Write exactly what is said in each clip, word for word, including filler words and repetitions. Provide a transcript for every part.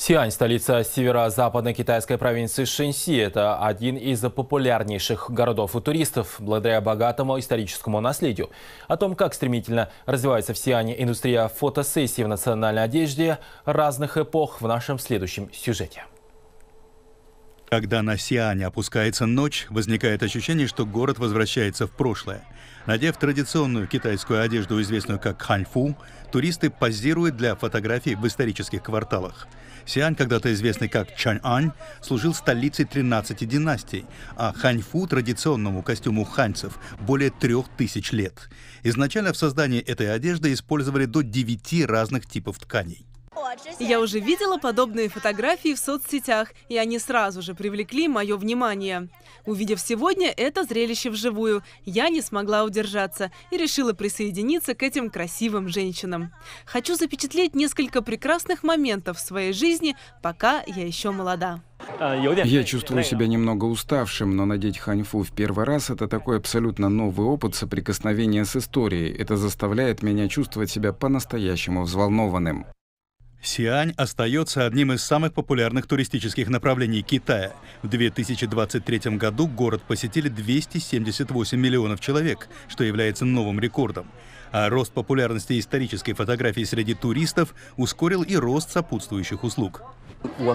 Сиань, столица северо-западной китайской провинции Шэньси, это один из популярнейших городов у туристов, благодаря богатому историческому наследию. О том, как стремительно развивается в Сиане индустрия фотосессий в национальной одежде разных эпох, в нашем следующем сюжете. Когда на Сиане опускается ночь, возникает ощущение, что город возвращается в прошлое. Надев традиционную китайскую одежду, известную как ханьфу, туристы позируют для фотографий в исторических кварталах. Сиань, когда-то известный как Чанъань, служил столицей тринадцати династий, а ханьфу – традиционному костюму ханьцев более трех тысяч лет. Изначально в создании этой одежды использовали до девяти разных типов тканей. Я уже видела подобные фотографии в соцсетях, и они сразу же привлекли мое внимание. Увидев сегодня это зрелище вживую, я не смогла удержаться и решила присоединиться к этим красивым женщинам. Хочу запечатлеть несколько прекрасных моментов в своей жизни, пока я еще молода. Я чувствую себя немного уставшим, но надеть ханьфу в первый раз – это такой абсолютно новый опыт соприкосновения с историей. Это заставляет меня чувствовать себя по-настоящему взволнованным. Сиань остается одним из самых популярных туристических направлений Китая. В две тысячи двадцать третьем году город посетили двести семьдесят восемь миллионов человек, что является новым рекордом. А рост популярности исторической фотографии среди туристов ускорил и рост сопутствующих услуг. Мы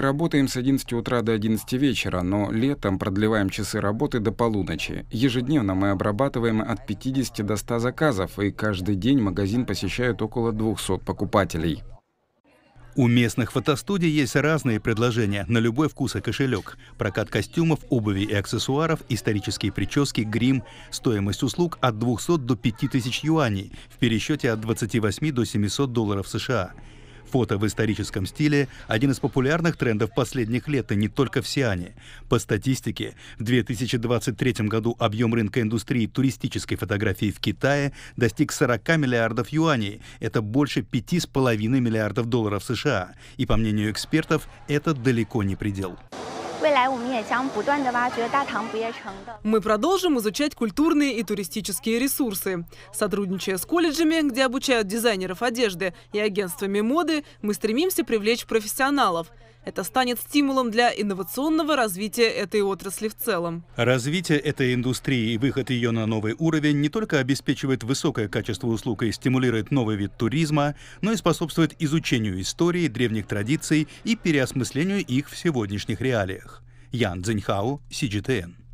работаем с одиннадцати утра до одиннадцати вечера, но летом продлеваем часы работы до полуночи. Ежедневно мы обрабатываем от пятидесяти до ста заказов, и каждый день магазин посещают около двухсот покупателей. У местных фотостудий есть разные предложения на любой вкус и кошелек. Прокат костюмов, обуви и аксессуаров, исторические прически, грим. Стоимость услуг от двухсот до пяти тысяч юаней, в пересчете от двадцати восьми до семисот долларов США. Фото в историческом стиле – один из популярных трендов последних лет, и не только в Сиане. По статистике, в две тысячи двадцать третьем году объем рынка индустрии туристической фотографии в Китае достиг сорока миллиардов юаней. Это больше пяти с половиной миллиардов долларов США. И, по мнению экспертов, это далеко не предел. Мы продолжим изучать культурные и туристические ресурсы. Сотрудничая с колледжами, где обучают дизайнеров одежды, и агентствами моды, мы стремимся привлечь профессионалов. Это станет стимулом для инновационного развития этой отрасли в целом. Развитие этой индустрии и выход ее на новый уровень не только обеспечивает высокое качество услуг и стимулирует новый вид туризма, но и способствует изучению истории, древних традиций и переосмыслению их в сегодняшних реалиях. Ян Цзэньхао, си джи ти эн.